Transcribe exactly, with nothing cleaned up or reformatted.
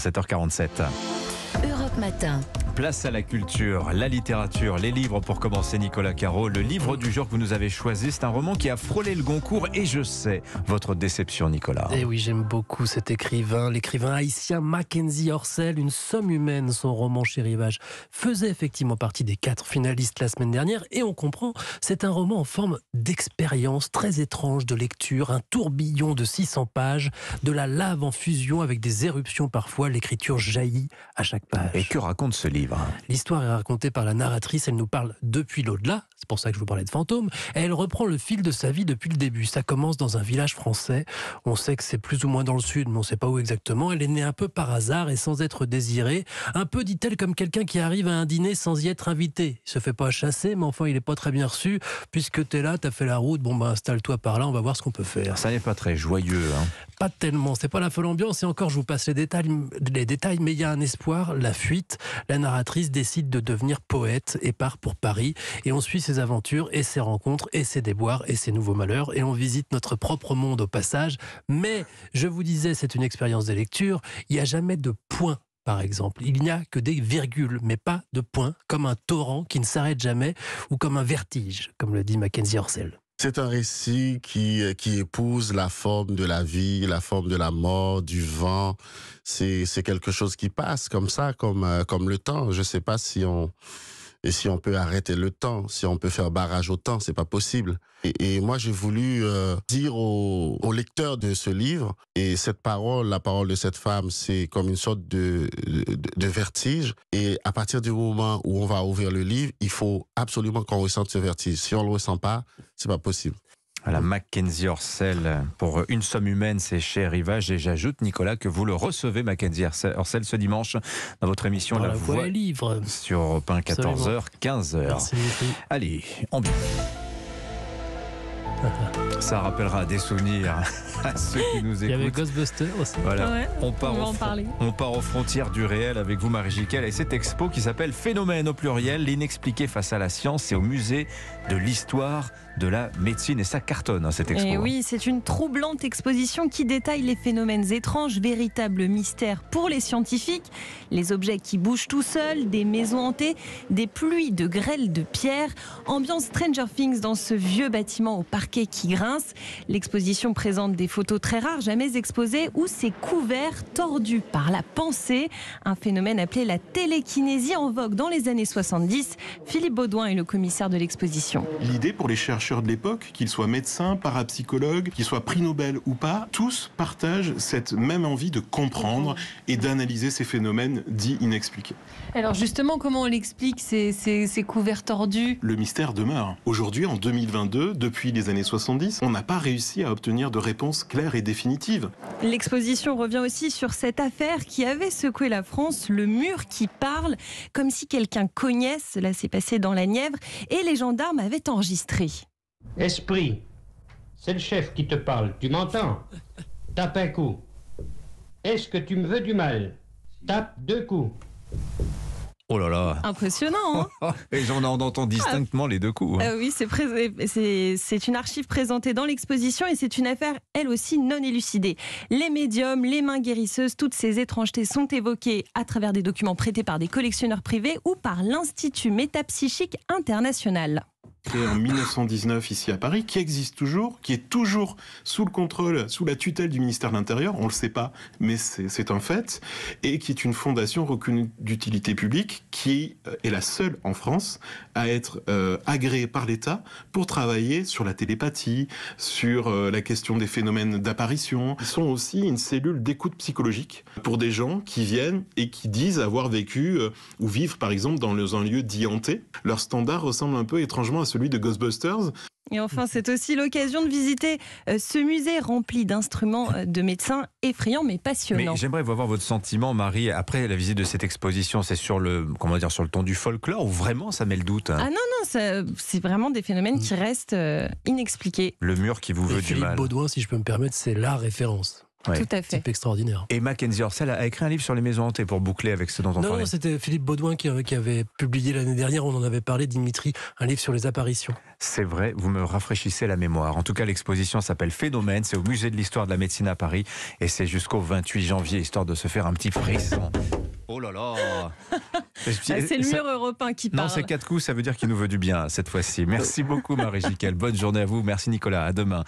sept heures quarante-sept. Europe Matin. Place à la culture, la littérature, les livres pour commencer. Nicolas Caro, le livre du genre que vous nous avez choisi, c'est un roman qui a frôlé le Goncourt et je sais votre déception, Nicolas. Eh oui, j'aime beaucoup cet écrivain, l'écrivain haïtien Makenzy Orcel, Une somme humaine, son roman chez Rivage, faisait effectivement partie des quatre finalistes la semaine dernière et on comprend, c'est un roman en forme d'expérience très étrange de lecture, un tourbillon de six cents pages, de la lave en fusion avec des éruptions parfois, l'écriture jaillit à chaque page. Et que raconte ce livre ? L'histoire est racontée par la narratrice, elle nous parle depuis l'au-delà, c'est pour ça que je vous parlais de fantômes, et elle reprend le fil de sa vie depuis le début. Ça commence dans un village français, on sait que c'est plus ou moins dans le sud, mais on ne sait pas où exactement. Elle est née un peu par hasard et sans être désirée, un peu, dit-elle, comme quelqu'un qui arrive à un dîner sans y être invité. Il se fait pas chasser, mais enfin il n'est pas très bien reçu, puisque t'es là, t'as fait la route, bon ben installe-toi par là, on va voir ce qu'on peut faire. Ça n'est pas très joyeux, hein. Pas tellement, c'est pas la folle ambiance, et encore je vous passe les détails, les détails mais il y a un espoir, la fuite. La narratrice décide de devenir poète et part pour Paris. Et on suit ses aventures et ses rencontres et ses déboires et ses nouveaux malheurs. Et on visite notre propre monde au passage. Mais, je vous disais, c'est une expérience de lecture. Il n'y a jamais de point, par exemple. Il n'y a que des virgules, mais pas de point, comme un torrent qui ne s'arrête jamais ou comme un vertige, comme le dit Makenzy Orcel. C'est un récit qui, qui épouse la forme de la vie, la forme de la mort, du vent. C'est, c'est quelque chose qui passe comme ça, comme, comme le temps. Je ne sais pas si on, et si on peut arrêter le temps, si on peut faire barrage au temps, ce n'est pas possible. Et, et moi, j'ai voulu euh, dire au, au lecteur de ce livre, et cette parole, la parole de cette femme, c'est comme une sorte de, de, de vertige. Et à partir du moment où on va ouvrir le livre, il faut absolument qu'on ressente ce vertige. Si on ne le ressent pas, c'est pas possible. Voilà, Makenzy Orcel pour Une somme humaine, c'est chez Rivage. Et j'ajoute, Nicolas, que vous le recevez, Makenzy Orcel, ce dimanche dans votre émission dans La, la Voix, Voix Livre sur Europe un, quatorze heures quinze heures. Merci. Allez, on... Ça rappellera des souvenirs à ceux qui nous écoutent. Il y avait Ghostbusters aussi. Voilà. Ouais, on, part on, va en on part aux frontières du réel avec vous, Marie-Guickel, et cette expo qui s'appelle Phénomènes au pluriel, l'inexpliqué face à la science, et au musée de l'histoire de la médecine. Et ça cartonne, hein, cette expo. Et oui, c'est une troublante exposition qui détaille les phénomènes étranges, véritables mystères pour les scientifiques, les objets qui bougent tout seuls, des maisons hantées, des pluies de grêle de pierre, ambiance Stranger Things dans ce vieux bâtiment au parquet qui grince. L'exposition présente des photos très rares, jamais exposées, où c'est couvert, tordu par la pensée, un phénomène appelé la télékinésie, en vogue dans les années soixante-dix. Philippe Baudouin est le commissaire de l'exposition. L'idée pour les chercheurs de l'époque, qu'ils soient médecins, parapsychologues, qu'ils soient prix Nobel ou pas, tous partagent cette même envie de comprendre et d'analyser ces phénomènes dits inexpliqués. Alors justement, comment on l'explique, ces, ces, ces couverts tordus? Le mystère demeure. Aujourd'hui, en deux mille vingt-deux, depuis les années soixante-dix, on n'a pas réussi à obtenir de réponse claire et définitive. L'exposition revient aussi sur cette affaire qui avait secoué la France, le mur qui parle, comme si quelqu'un cognait, cela s'est passé dans la Nièvre, et les gendarmes avaient enregistré. Esprit, c'est le chef qui te parle, tu m'entends? Tape un coup. Est-ce que tu me veux du mal? Tape deux coups. Oh là là. Impressionnant, hein. Et j'en entends distinctement ah, les deux coups. Euh, oui, c'est, pré- c'est, c'est une archive présentée dans l'exposition et c'est une affaire, elle aussi, non élucidée. Les médiums, les mains guérisseuses, toutes ces étrangetés sont évoquées à travers des documents prêtés par des collectionneurs privés ou par l'Institut Métapsychique International. Créé en mille neuf cent dix-neuf ici à Paris, qui existe toujours, qui est toujours sous le contrôle, sous la tutelle du ministère de l'Intérieur, on ne le sait pas, mais c'est, c'est un fait, et qui est une fondation reconnue d'utilité publique, qui est la seule en France à être euh, agréée par l'État pour travailler sur la télépathie, sur euh, la question des phénomènes d'apparition. Ils sont aussi une cellule d'écoute psychologique pour des gens qui viennent et qui disent avoir vécu euh, ou vivre par exemple dans un lieu dit hanté. Leur standard ressemble un peu étrangement à celui de Ghostbusters. Et enfin, c'est aussi l'occasion de visiter ce musée rempli d'instruments de médecins effrayants mais passionnants. Mais j'aimerais voir votre sentiment, Marie, après la visite de cette exposition. C'est sur le, comment dire, sur le ton du folklore ou vraiment ça met le doute, hein? Ah non, non, ça, c'est vraiment des phénomènes qui restent euh, inexpliqués. Le mur qui vous veut du mal. Philippe Baudouin, si je peux me permettre, c'est la référence. Ouais. Tout à fait. Type extraordinaire. Et Makenzy Orcel a écrit un livre sur les maisons hantées pour boucler avec ce dont on non, parlait. Non, c'était Philippe Baudouin qui, qui avait publié l'année dernière, on en avait parlé, Dimitri, un livre sur les apparitions. C'est vrai, vous me rafraîchissez la mémoire. En tout cas, l'exposition s'appelle Phénomènes, c'est au musée de l'histoire de la médecine à Paris et c'est jusqu'au vingt-huit janvier, histoire de se faire un petit frisson. Oh là là. C'est le mur européen qui parle. Non, c'est quatre coups, ça veut dire qu'il nous veut du bien cette fois-ci. Merci beaucoup Marie-Guickel, bonne journée à vous, merci Nicolas, à demain.